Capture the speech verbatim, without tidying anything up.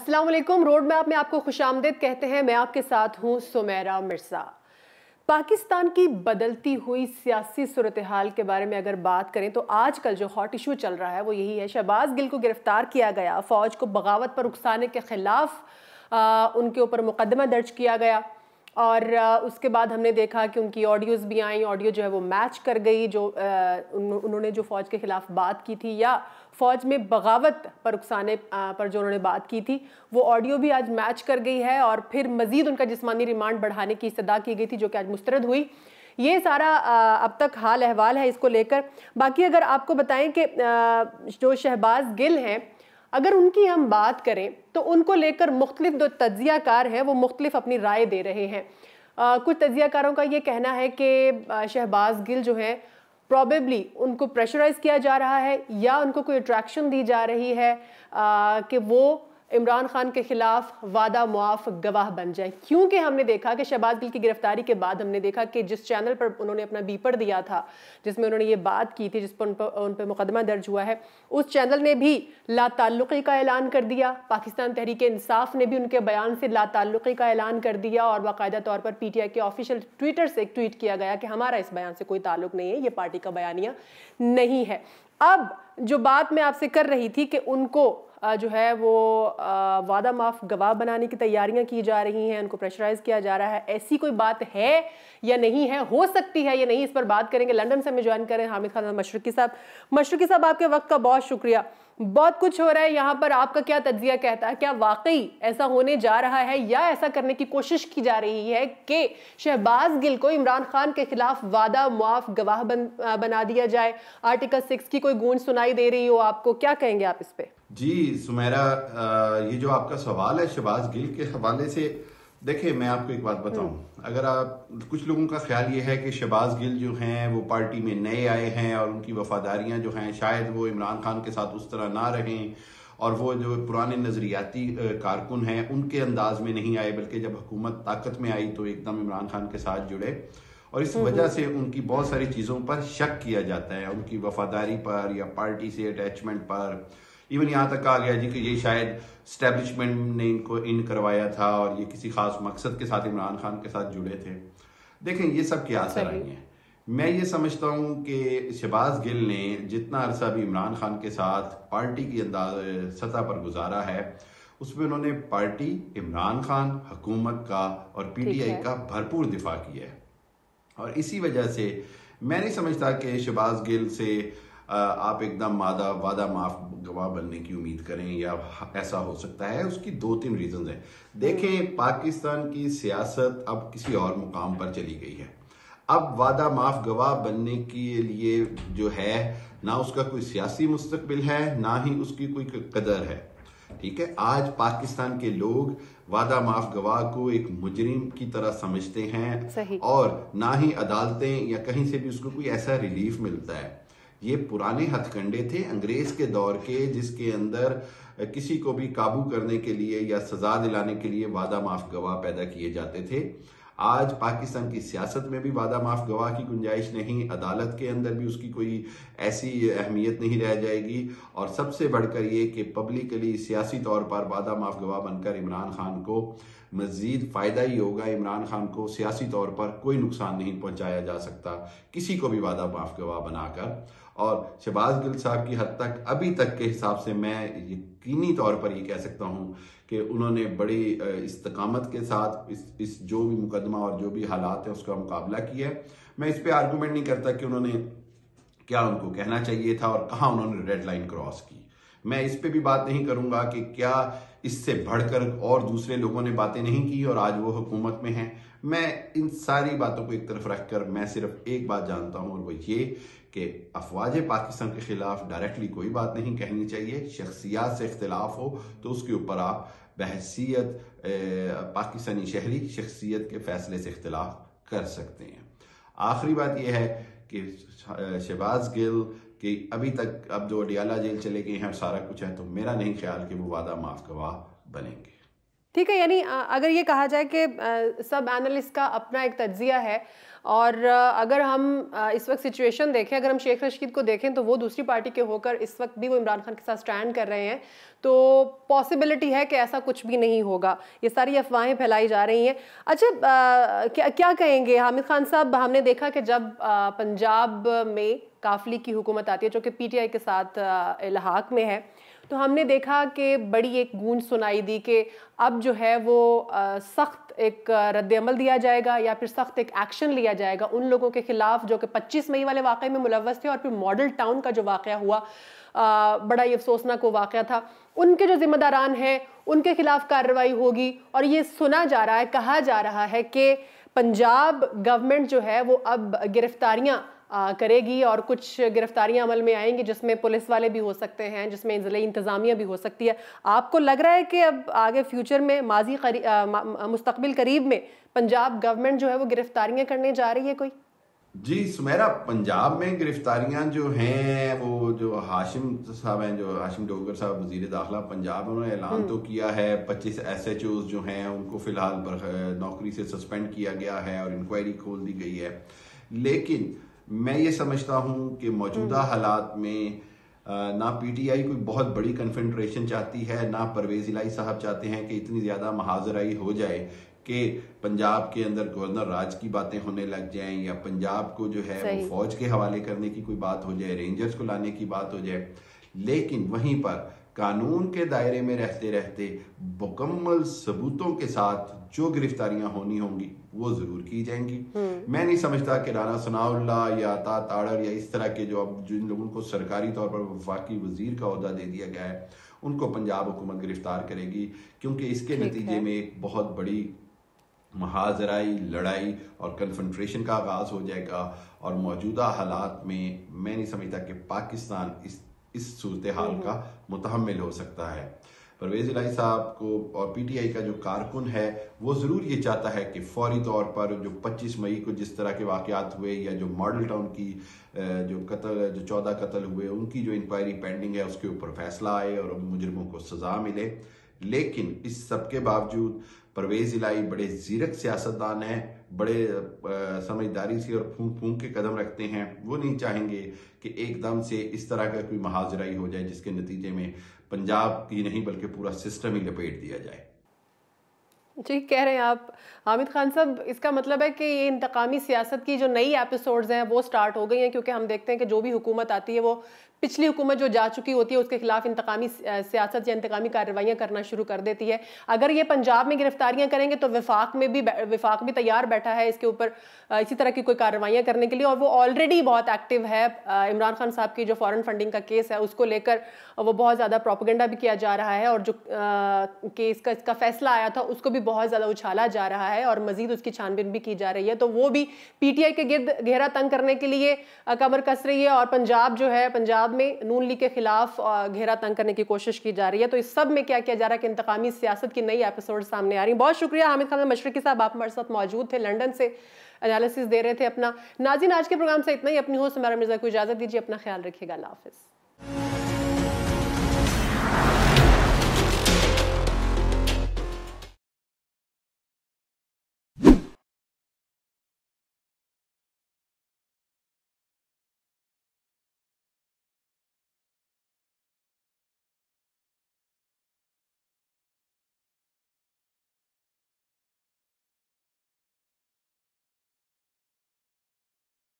अस्सलाम वालेकुम। Road map में आपको खुशामदीद कहते हैं। मैं आपके साथ हूँ सुमैरा मिर्ज़ा। पाकिस्तान की बदलती हुई सियासी सूरत हाल के बारे में अगर बात करें तो आजकल जो हॉट इशू चल रहा है वो यही है। शहबाज गिल को गिरफ्तार किया गया, फ़ौज को बगावत पर उकसाने के ख़िलाफ़ उनके ऊपर मुकदमा दर्ज किया गया और उसके बाद हमने देखा कि उनकी ऑडियोज़ भी आई। ऑडियो जो है वो मैच कर गई जो उन्होंने जो फ़ौज के ख़िलाफ़ बात की थी या फ़ौज में बगावत पर उकसाने पर जो उन्होंने बात की थी वो ऑडियो भी आज मैच कर गई है। और फिर मज़ीद उनका जिस्मानी रिमांड बढ़ाने की सदा की गई थी जो कि आज मुस्तरद हुई। ये सारा अब तक हाल अहवाल है इसको लेकर। बाकी अगर आपको बताएँ कि जो शहबाज गिल हैं, अगर उनकी हम बात करें तो उनको लेकर मुख्तलिफ जो तज्ज़ियाकार हैं वो मुख्तलिफ अपनी राय दे रहे हैं। आ, कुछ तज्ज़ियाकारों का ये कहना है कि शहबाज गिल जो हैं प्रॉबेबली उनको प्रेशराइज़ किया जा रहा है या उनको कोई अट्रैक्शन दी जा रही है आ, कि वो इमरान खान के ख़िलाफ़ वादा मुआफ़ गवाह बन जाए। क्योंकि हमने देखा कि शहबाज गिल की गिरफ़्तारी के बाद हमने देखा कि जिस चैनल पर उन्होंने अपना बीपर दिया था जिसमें उन्होंने ये बात की थी जिस पर उन पर उन पर मुकदमा दर्ज हुआ है, उस चैनल ने भी लाताल्लुक़ी का ऐलान कर दिया। पाकिस्तान तहरीक इंसाफ ने भी उनके बयान से लाताल्लुक़ी का ऐलान कर दिया और बाकायदा तौर पर पी टी आई के ऑफिशियल ट्विटर से एक ट्वीट किया गया कि हमारा इस बयान से कोई ताल्लुक़ नहीं है, ये पार्टी का बयानिया नहीं है। अब जो बात मैं आपसे कर रही थी कि उनको जो है वो वादा माफ़ गवाह बनाने की तैयारियां की जा रही हैं, उनको प्रेशराइज़ किया जा रहा है, ऐसी कोई बात है या नहीं है, हो सकती है या नहीं, इस पर बात करेंगे। लंदन से हमें ज्वाइन करें हामिद खान मशरक़ी साहब। मशरक़ी साहब, आपके वक्त का बहुत शुक्रिया। बहुत कुछ हो रहा है यहाँ पर, आपका क्या तज्ज़िया कहता है? क्या वाकई ऐसा होने जा रहा है या ऐसा करने की कोशिश की जा रही है कि शहबाज गिल को इमरान खान के ख़िलाफ़ वादा मुआफ़ गवाह बन बना दिया जाए? आर्टिकल सिक्स की कोई गूंज सुनाई दे रही हो आपको? क्या कहेंगे आप इस पर? जी सुमैरा, ये जो आपका सवाल है शहबाज गिल के हवाले से, देखिए मैं आपको एक बात बताऊं। अगर आप, कुछ लोगों का ख्याल ये है कि शहबाज गिल जो हैं वो पार्टी में नए आए हैं और उनकी वफादारियां जो हैं शायद वो इमरान खान के साथ उस तरह ना रहें और वो जो पुराने नज़रियाती कारकुन हैं उनके अंदाज में नहीं आए, बल्कि जब हुकूमत ताकत में आई तो एकदम इमरान खान के साथ जुड़े और इस वजह से उनकी बहुत सारी चीज़ों पर शक किया जाता है, उनकी वफादारी पर या पार्टी से अटैचमेंट पर। इवन यहाँ तक कहा गया जी कि ये शायद स्टैब्लिशमेंट ने इनको इन करवाया था और ये किसी खास मकसद के साथ इमरान खान के साथ जुड़े थे। देखें ये सब क्या सराई है। मैं ये समझता हूँ कि शहबाज गिल ने जितना अरसा भी इमरान खान के साथ पार्टी की अंदाज सतह पर गुजारा है उसमें उन्होंने पार्टी, इमरान खान, हुकूमत का और पी टी आई का भरपूर दिफा किया है और इसी वजह से मैं नहीं समझता कि शहबाज गिल से आप एकदम वादा वादा माफ़ गवाह बनने की उम्मीद करें या ऐसा हो सकता है। उसकी दो तीन रीज़न्स हैं। देखें पाकिस्तान की सियासत अब किसी और मुकाम पर चली गई है। अब वादा माफ़ गवाह बनने के लिए जो है ना उसका कोई सियासी मुस्तकबिल है ना ही उसकी कोई कदर है। ठीक है, आज पाकिस्तान के लोग वादा माफ गवाह को एक मुजरिम की तरह समझते हैं और ना ही अदालतें या कहीं से भी उसको कोई ऐसा रिलीफ मिलता है। ये पुराने हथकंडे थे अंग्रेज के दौर के, जिसके अंदर किसी को भी काबू करने के लिए या सजा दिलाने के लिए वादा माफ गवाह पैदा किए जाते थे। आज पाकिस्तान की सियासत में भी वादा माफ गवाह की गुंजाइश नहीं, अदालत के अंदर भी उसकी कोई ऐसी अहमियत नहीं रह जाएगी और सबसे बढ़कर ये कि पब्लिकली सियासी तौर पर वादा माफ गवाह बनकर इमरान खान को मज़ीद फ़ायदा ही होगा। इमरान खान को सियासी तौर पर कोई नुकसान नहीं पहुंचाया जा सकता किसी को भी वादा माफ गवाह बनाकर। और शहबाज गिल साहब की हद तक, अभी तक के हिसाब से मैं यकीनी तौर पर ये कह सकता हूँ कि उन्होंने बड़ी इस्तकामत के साथ इस इस जो भी मुकदमा और जो भी हालात है उसका मुकाबला किया है। मैं इस पे आर्गूमेंट नहीं करता कि उन्होंने क्या उनको कहना चाहिए था और कहाँ उन्होंने रेड लाइन क्रॉस की। मैं इस पे भी बात नहीं करूँगा कि क्या इससे बढ़कर और दूसरे लोगों ने बातें नहीं की और आज वो हुकूमत में हैं। मैं इन सारी बातों को एक तरफ रख कर मैं सिर्फ एक बात जानता हूँ और वो ये कि अफवाज पाकिस्तान के ख़िलाफ़ डायरेक्टली कोई बात नहीं कहनी चाहिए। शख्सियात से इख्तिलाफ हो तो उसके ऊपर आप बहसीयत पाकिस्तानी शहरी शख्सियत के फ़ैसले से इख्तिलाफ कर सकते हैं। आखिरी बात यह है कि शहबाज गिल कि अभी तक, अब जो अडियाला जेल चले गए हैं और सारा कुछ है, तो मेरा नहीं ख्याल कि वो वादा माफ गवाह बनेंगे। ठीक है, यानी अगर ये कहा जाए कि सब एनालिस्ट का अपना एक तज्जिया है, और अगर हम इस वक्त सिचुएशन देखें, अगर हम शेख रशीद को देखें तो वो दूसरी पार्टी के होकर इस वक्त भी वो इमरान खान के साथ स्टैंड कर रहे हैं, तो पॉसिबिलिटी है कि ऐसा कुछ भी नहीं होगा, ये सारी अफवाहें फैलाई जा रही हैं। अच्छा, आ, क्या क्या कहेंगे हामिद खान साहब, हमने देखा कि जब आ, पंजाब में काफली की हुकूमत आती है जो कि पी टी आई के साथ इलाहाक में है, तो हमने देखा कि बड़ी एक गूंज सुनाई दी कि अब जो है वो सख्त एक रद्दअमल दिया जाएगा या फिर सख्त एक एक्शन लिया जाएगा उन लोगों के खिलाफ जो कि पच्चीस मई वाले वाक़े में मुलव्वस थे, और फिर मॉडल टाउन का जो वाक़या हुआ आ, बड़ा ही अफसोसनाक वो वाक़या था, उनके जो ज़िम्मेदारान हैं उनके खिलाफ कार्रवाई होगी। और ये सुना जा रहा है, कहा जा रहा है कि पंजाब गवर्नमेंट जो है वो अब गिरफ्तारियाँ करेगी और कुछ गिरफ्तारियां अमल में आएंगी जिसमें पुलिस वाले भी हो सकते हैं, जिसमें ज़िले इंतज़ामिया भी हो सकती है। आपको लग रहा है कि अब आगे फ्यूचर में, माजी मुस्तकबिल करीब में पंजाब गवर्नमेंट जो है वो गिरफ्तारियां करने जा रही है कोई? जी सुमेरा, पंजाब में गिरफ्तारियां जो हैं वो जो हाशिम साहब हैं, जो हाशिम डोगर साहब वजीर दाखिला पंजाब, उन्होंने ऐलान तो किया है पच्चीस एस एच ओज जो हैं उनको फ़िलहाल नौकरी से सस्पेंड किया गया है और इंक्वायरी खोल दी गई है। लेकिन मैं ये समझता हूँ कि मौजूदा हालात में ना पीटीआई कोई बहुत बड़ी कन्फेंट्रेशन चाहती है, ना परवेज़ इलाही साहब चाहते हैं कि इतनी ज़्यादा महाजराई हो जाए कि पंजाब के अंदर गवर्नर राज की बातें होने लग जाएं, या पंजाब को जो है वो फौज के हवाले करने की कोई बात हो जाए, रेंजर्स को लाने की बात हो जाए। लेकिन वहीं पर कानून के दायरे में रहते रहते मुकम्मल सबूतों के साथ जो गिरफ्तारियां होनी होंगी वो जरूर की जाएंगी। मैं नहीं समझता कि राना सनाउल्लाह या अता तारर या इस तरह के जो अब जिन लोगों को सरकारी तौर पर वफाकी वजीर का ओहदा दे दिया गया है उनको पंजाब हुकूमत गिरफ्तार करेगी, क्योंकि इसके नतीजे में एक बहुत बड़ी महाजराई, लड़ाई और कन्फ्रंटेशन का आगाज हो जाएगा। और मौजूदा हालात में मैं नहीं समझता कि पाकिस्तान इस इस सूरत हाल का मुतहम्मिल हो सकता है। परवेज़ इलाही साहब को और पीटीआई का जो कारकुन है वो ज़रूर ये चाहता है कि फौरी तौर पर जो पच्चीस मई को जिस तरह के वाक़यात हुए या जो मॉडल टाउन की जो कत्ल, जो चौदह कत्ल हुए उनकी जो इंक्वायरी पेंडिंग है उसके ऊपर फैसला आए और मुजरिमों को सज़ा मिले। लेकिन इस सब के बावजूद परवेज़ इलाही बड़े ज़ीरक सियासतदान हैं, बड़े समझदारी से और फूंक फूंक के कदम रखते हैं। वो नहीं चाहेंगे कि एकदम से इस तरह का कोई महाजराई हो जाए जिसके नतीजे में पंजाब ही नहीं बल्कि पूरा सिस्टम ही लपेट दिया जाए। जी कह रहे हैं आप हामिद खान साहब, इसका मतलब है कि ये इंतकामी सियासत की जो नई एपिसोड्स हैं वो स्टार्ट हो गई हैं, क्योंकि हम देखते हैं कि जो भी हुकूमत आती है वो पिछली हुकूमत जो जा चुकी होती है उसके खिलाफ इंतकामी सियासत या इंतकामी कार्रवाइयाँ करना शुरू कर देती है। अगर ये पंजाब में गिरफ्तारियाँ करेंगे तो वफाक में भी वफाक भी तैयार बैठा है इसके ऊपर इसी तरह की कोई कार्रवाइयाँ करने के लिए, और वो ऑलरेडी बहुत एक्टिव है। इमरान खान साहब की जो फॉरेन फंडिंग का केस है उसको लेकर वो बहुत ज़्यादा प्रोपेगेंडा भी किया जा रहा है, और जो केस का इसका फैसला आया था उसको भी बहुत ज़्यादा उछाला जा रहा है और मज़ीद उसकी छानबीन भी की जा रही है। तो वो भी पीटीआई के गिर्द घेरा तंग करने के लिए कमर कस रही है, और पंजाब जो है पंजाब में नून लीग के खिलाफ घेरा तंग करने की कोशिश की जा रही है। तो इस सब में क्या किया जा रहा है कि इंतकामी सियासत की नई एपिसोड सामने आ रही है। बहुत शुक्रिया हामिद खान मशरकी साहब, आप हमारे साथ मौजूद थे, लंदन से एनालिसिस दे रहे थे अपना। नाज़रीन, आज के प्रोग्राम से इतना ही। अपनी होस्ट सुमैरा मिर्जा को इजाजत दीजिए, अपना ख्याल रखिएगा, अल्लाह हाफ़िज़।